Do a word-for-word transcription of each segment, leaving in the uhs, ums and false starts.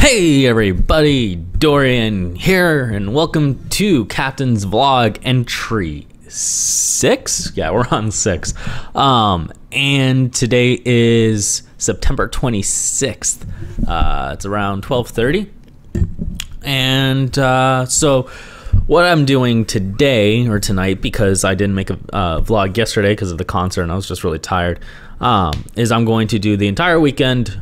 Hey everybody, Dorian here, and welcome to Captain's Vlog entry six. Yeah, we're on six. Um, and today is September twenty-sixth. Uh, it's around twelve thirty. And uh, so what I'm doing today or tonight, because I didn't make a uh, vlog yesterday because of the concert and I was just really tired, um, is I'm going to do the entire weekend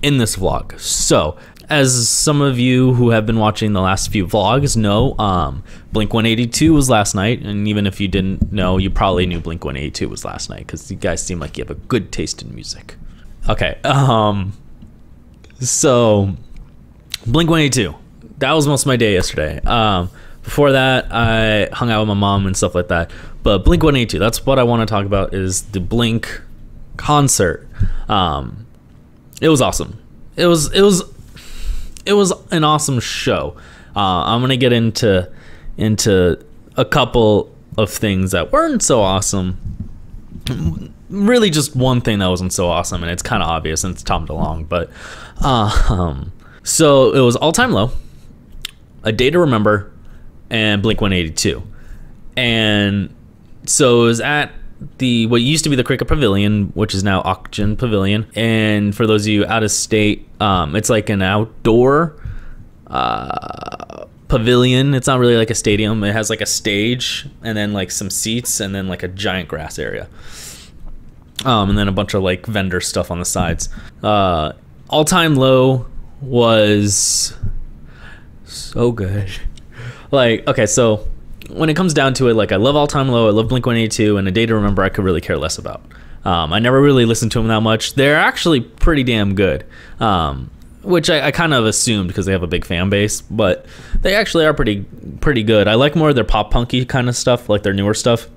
in this vlog. So as some of you who have been watching the last few vlogs know, um, Blink one eighty-two was last night, and even if you didn't know, you probably knew Blink one eighty-two was last night because you guys seem like you have a good taste in music. Okay, um, so Blink one eighty-two, that was most of my day yesterday. Um, before that, I hung out with my mom and stuff like that. But Blink one eighty-two, that's what I want to talk about, is the Blink concert. Um, it was awesome. It was it was. It was an awesome show. Uh, I'm gonna get into into a couple of things that weren't so awesome. Really, just one thing that wasn't so awesome, and it's kind of obvious, and it's Tom DeLonge. But uh, um, so it was All Time Low, A Day to Remember, and Blink one eighty-two, and so it was at the what used to be the Cricket Pavilion, which is now Auction Pavilion. And for those of you out of state, um, it's like an outdoor uh, pavilion. It's not really like a stadium. It has like a stage and then like some seats and then like a giant grass area. Um, and then a bunch of like vendor stuff on the sides. Uh, All Time Low was so good. Like, okay, so when it comes down to it, like, I love All Time Low, I love Blink one eighty-two, and A Day to Remember I could really care less about. Um, I never really listened to them that much. They're actually pretty damn good, um, which I, I kind of assumed because they have a big fan base, but they actually are pretty pretty good. I like more of their pop-punky kind of stuff, like their newer stuff,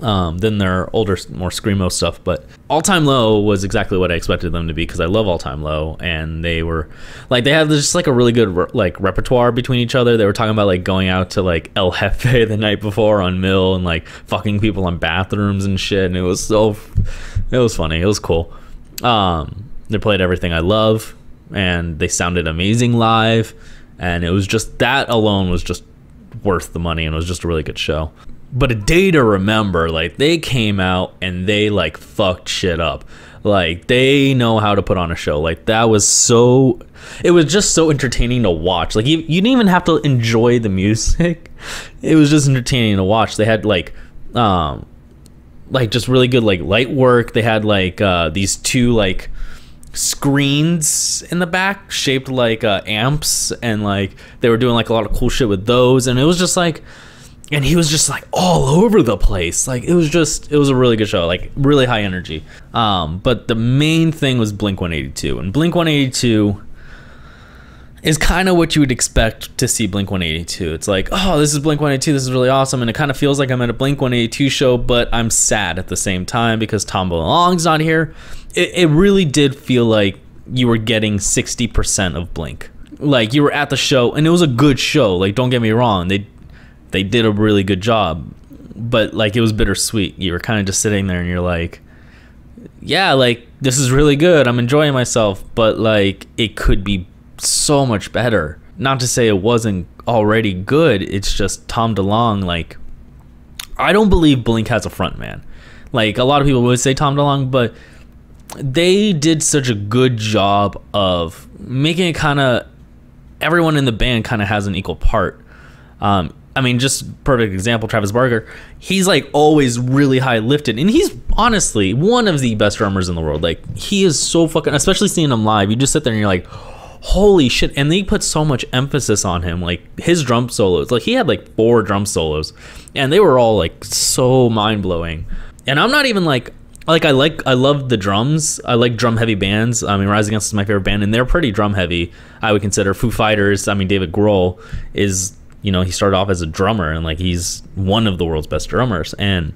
um, than their older, more screamo stuff. But All Time Low was exactly what I expected them to be because I love All Time Low, and they were like, they had just like a really good re like repertoire between each other. They were talking about like going out to like El Jefe the night before on Mill and like fucking people on bathrooms and shit, and it was so, it was funny, it was cool. Um, they played everything I love, and they sounded amazing live, and it was just, that alone was just worth the money, and it was just a really good show. But A Day to Remember, like, they came out and they like fucked shit up. Like, they know how to put on a show. Like, that was so, it was just so entertaining to watch. Like, you, you didn't even have to enjoy the music. It was just entertaining to watch. They had like, um, like just really good like light work. They had like uh, these two like screens in the back shaped like uh, amps, and like they were doing like a lot of cool shit with those. And it was just like, and he was just like all over the place. Like, it was just, it was a really good show, like really high energy. Um, but the main thing was Blink one eighty-two, and Blink one eighty-two is kind of what you would expect to see Blink one eighty-two. It's like, oh, this is Blink one eighty-two, this is really awesome. And it kind of feels like I'm at a Blink one eighty-two show, but I'm sad at the same time because Tom DeLonge's not here. It, it really did feel like you were getting sixty percent of Blink. Like, you were at the show, and it was a good show. Like, don't get me wrong. They, They did a really good job, but like, it was bittersweet. You were kind of just sitting there and you're like, yeah, like, this is really good, I'm enjoying myself, but like, it could be so much better. Not to say it wasn't already good, it's just Tom DeLonge, like, I don't believe Blink has a front man. Like, a lot of people would say Tom DeLonge, but they did such a good job of making it kind of, everyone in the band kind of has an equal part. Um, I mean, just perfect example, Travis Barker, he's like always really high lifted, and he's honestly one of the best drummers in the world. Like, he is so fucking, especially seeing him live, you just sit there and you're like, holy shit. And they put so much emphasis on him, like his drum solos, like he had like four drum solos and they were all like so mind blowing. And I'm not even like, like I like, I love the drums. I like drum heavy bands. I mean, Rise Against is my favorite band, and they're pretty drum heavy. I would consider Foo Fighters. I mean, David Grohl is, you know, he started off as a drummer, and like, he's one of the world's best drummers. And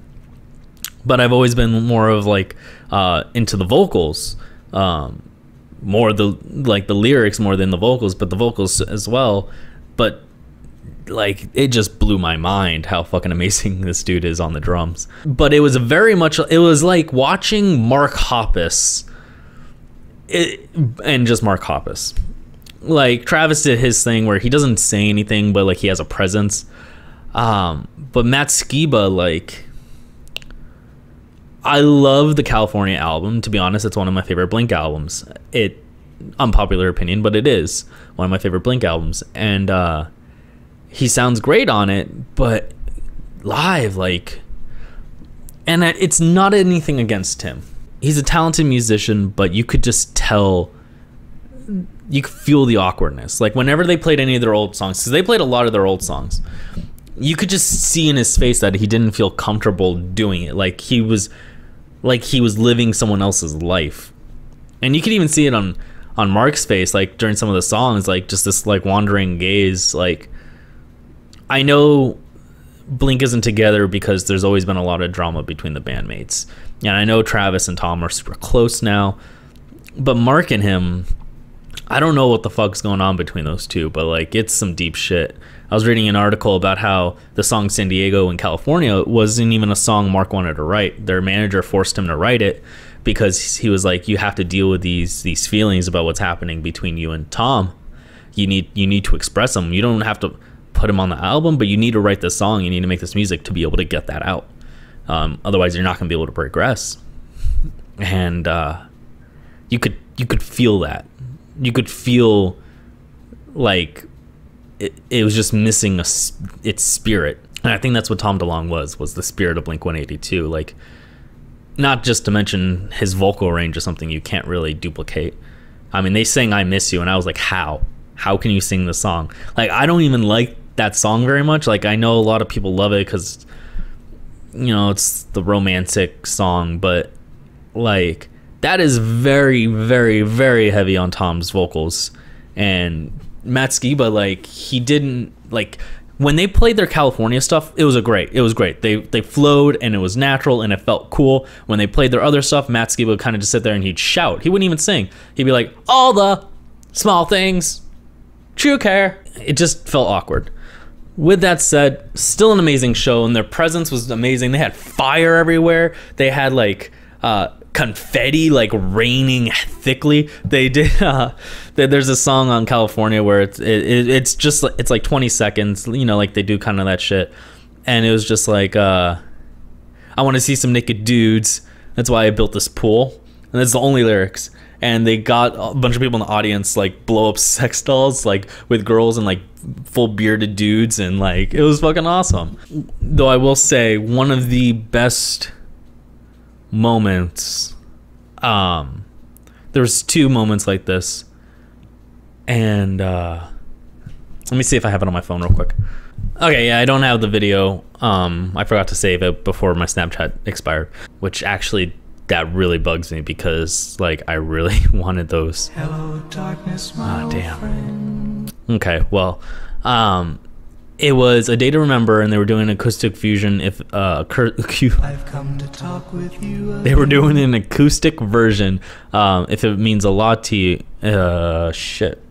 but I've always been more of like uh, into the vocals, um, more the like the lyrics more than the vocals, but the vocals as well. But like, it just blew my mind how fucking amazing this dude is on the drums. But it was very much, it was like watching Mark Hoppus, it, and just Mark Hoppus. like Travis did his thing where he doesn't say anything, but like he has a presence. Um, but Matt Skiba, like, I love the California album. To be honest, it's one of my favorite Blink albums. It, unpopular opinion, but it is one of my favorite Blink albums. And uh, he sounds great on it, but live, like, and it's not anything against him. He's a talented musician, but you could just tell, you could feel the awkwardness. Like whenever they played any of their old songs, because they played a lot of their old songs, you could just see in his face that he didn't feel comfortable doing it. Like he was, like he was living someone else's life. And you could even see it on, on Mark's face, like during some of the songs, like just this like wandering gaze. Like, I know Blink isn't together because there's always been a lot of drama between the bandmates. And I know Travis and Tom are super close now, but Mark and him, I don't know what the fuck's going on between those two, but like it's some deep shit. I was reading an article about how the song San Diego in California wasn't even a song Mark wanted to write. Their manager forced him to write it because he was like, you have to deal with these these feelings about what's happening between you and Tom. You need you need to express them. You don't have to put him on the album, but you need to write this song. You need to make this music to be able to get that out. Um, otherwise, you're not going to be able to progress. And uh, you could you could feel that. You could feel like it, it was just missing a, its spirit. And I think that's what Tom DeLonge was, was the spirit of Blink one eighty-two. Like, not just to mention his vocal range is something you can't really duplicate. I mean, they sang I Miss You, and I was like, how? How can you sing this song? Like, I don't even like that song very much. Like, I know a lot of people love it because, you know, it's the romantic song, but like that is very, very, very heavy on Tom's vocals. And Matt Skiba, like, he didn't, like, when they played their California stuff, it was a great, it was great. They they flowed and it was natural and it felt cool. When they played their other stuff, Matt Skiba would kind of just sit there and he'd shout. He wouldn't even sing. He'd be like, all the small things, true care. It just felt awkward. With that said, still an amazing show, and their presence was amazing. They had fire everywhere. They had like uh, confetti like raining thickly. They did. Uh, they, there's a song on California where it's it, it, it's just it's like twenty seconds. You know, like they do kind of that shit, and it was just like uh, I want to see some naked dudes. That's why I built this pool, and that's the only lyrics. And they got a bunch of people in the audience like blow up sex dolls like with girls and like full bearded dudes, and like it was fucking awesome. Though I will say one of the best moments, um there's two moments like this, and uh let me see if I have it on my phone real quick. Okay, yeah, I don't have the video. um I forgot to save it before my Snapchat expired, which actually that really bugs me because, like, I really wanted those. Hello, darkness, my oh, damn. Friend. Okay, well, um, it was A Day to Remember, and they were doing acoustic fusion. If uh, I've come to talk with you. They were doing an acoustic version. Um, if it means a lot to you, uh, shit,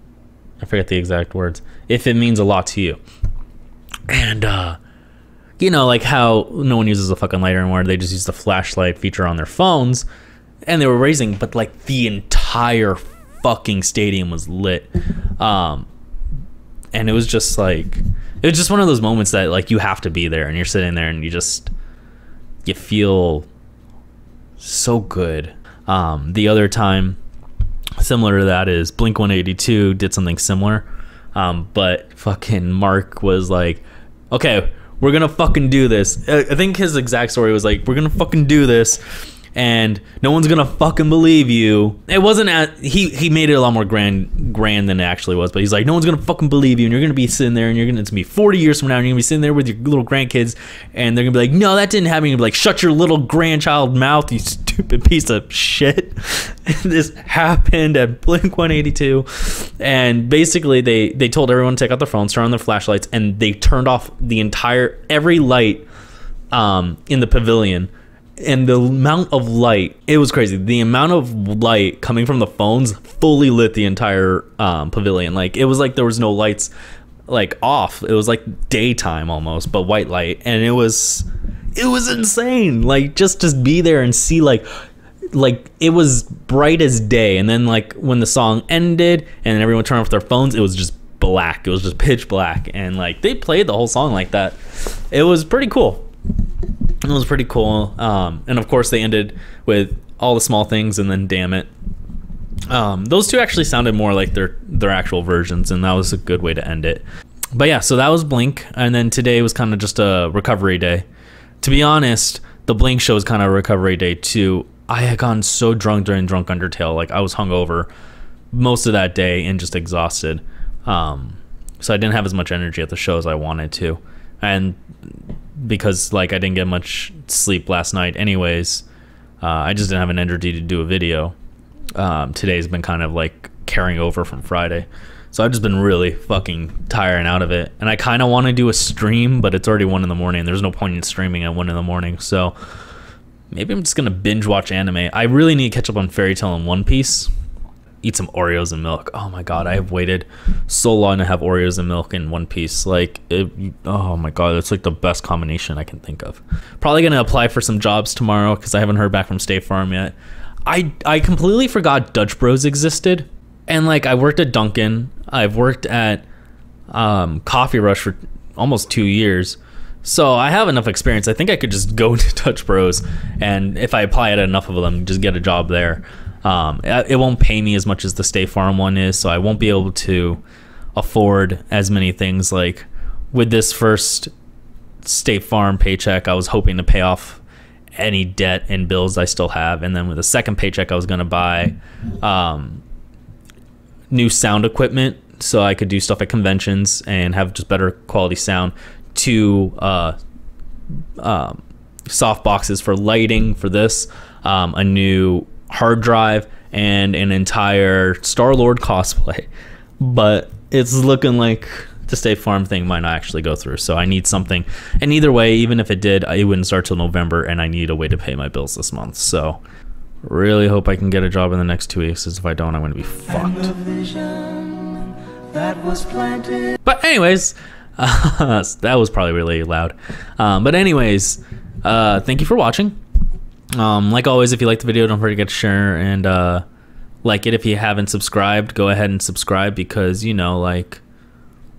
I forget the exact words. If it means a lot to you, and uh. You know, like how no one uses a fucking lighter anymore. They just use the flashlight feature on their phones, and they were raising, but like the entire fucking stadium was lit. Um, and it was just like, it was just one of those moments that like you have to be there, and you're sitting there and you just, you feel so good. Um, the other time similar to that is Blink one eighty-two did something similar. Um, but fucking Mark was like, okay, we're gonna fucking do this. I think his exact story was like, we're gonna fucking do this, and no one's gonna fucking believe you. It wasn't at, he he made it a lot more grand grand than it actually was, but he's like, no one's gonna fucking believe you, and you're gonna be sitting there, and you're gonna, it's gonna be forty years from now, and you're gonna be sitting there with your little grandkids, and they're gonna be like, no, that didn't happen. You're gonna be like, shut your little grandchild mouth, you stupid piece of shit. This happened at Blink one eighty-two, and basically they they told everyone to take out their phones, turn on their flashlights, and they turned off the entire every light um, in the pavilion. And the amount of light, it was crazy. The amount of light coming from the phones fully lit the entire um, pavilion. Like it was like there was no lights like off. It was like daytime almost, but white light. And it was, it was insane. Like just, just be there and see like, like it was bright as day, and then like when the song ended and everyone turned off their phones, it was just black. It was just pitch black, and like they played the whole song like that. It was pretty cool. It was pretty cool. Um, and of course they ended with All the Small Things and then Damn It. Um, those two actually sounded more like their their actual versions, and that was a good way to end it. But yeah, so that was Blink, and then today was kind of just a recovery day. To be honest, the Blink show was kind of a recovery day too. I had gotten so drunk during Drunk Undertale, like I was hungover most of that day and just exhausted. Um, so I didn't have as much energy at the show as I wanted to, and because like I didn't get much sleep last night anyways, uh, I just didn't have an energy to do a video. Um, today's been kind of like carrying over from Friday, so I've just been really fucking tiring out of it, and I kind of want to do a stream, but it's already one in the morning. There's no point in streaming at one in the morning, so maybe I'm just gonna binge watch anime. I really need to catch up on Fairy Tail and One Piece. Eat some Oreos and milk. Oh my god, I have waited so long to have Oreos and milk in One Piece. Like, it, oh my god, that's like the best combination I can think of. Probably gonna apply for some jobs tomorrow because I haven't heard back from State Farm yet. I I completely forgot Dutch Bros existed, and like I worked at Dunkin'. I've worked at um, Coffee Rush for almost two years, so I have enough experience. I think I could just go to Dutch Bros, and if I apply at enough of them, just get a job there. Um, it won't pay me as much as the State Farm one is, so I won't be able to afford as many things. Like with this first State Farm paycheck, I was hoping to pay off any debt and bills I still have, and then with the second paycheck, I was gonna buy um, new sound equipment so I could do stuff at conventions and have just better quality sound. Two uh, um, soft boxes for lighting for this, um, a new hard drive, and an entire Star Lord cosplay. But it's looking like the State Farm thing might not actually go through, so I need something. And either way, even if it did, it wouldn't start till November, and I need a way to pay my bills this month. So really hope I can get a job in the next two weeks, because if I don't, I'm going to be fucked. That was planted. But anyways, uh, that was probably really loud. Um, but anyways, uh, thank you for watching. Um, like always, if you liked the video, don't forget to share and uh, like it. If you haven't subscribed, go ahead and subscribe, because, you know, like,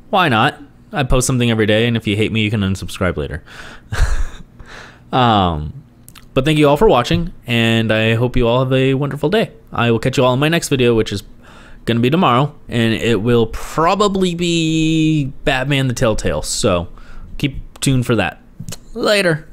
why not? I post something every day, and if you hate me, you can unsubscribe later. um, but thank you all for watching, and I hope you all have a wonderful day. I will catch you all in my next video, which is going to be tomorrow, and it will probably be Batman the Telltale, so keep tuned for that. Later.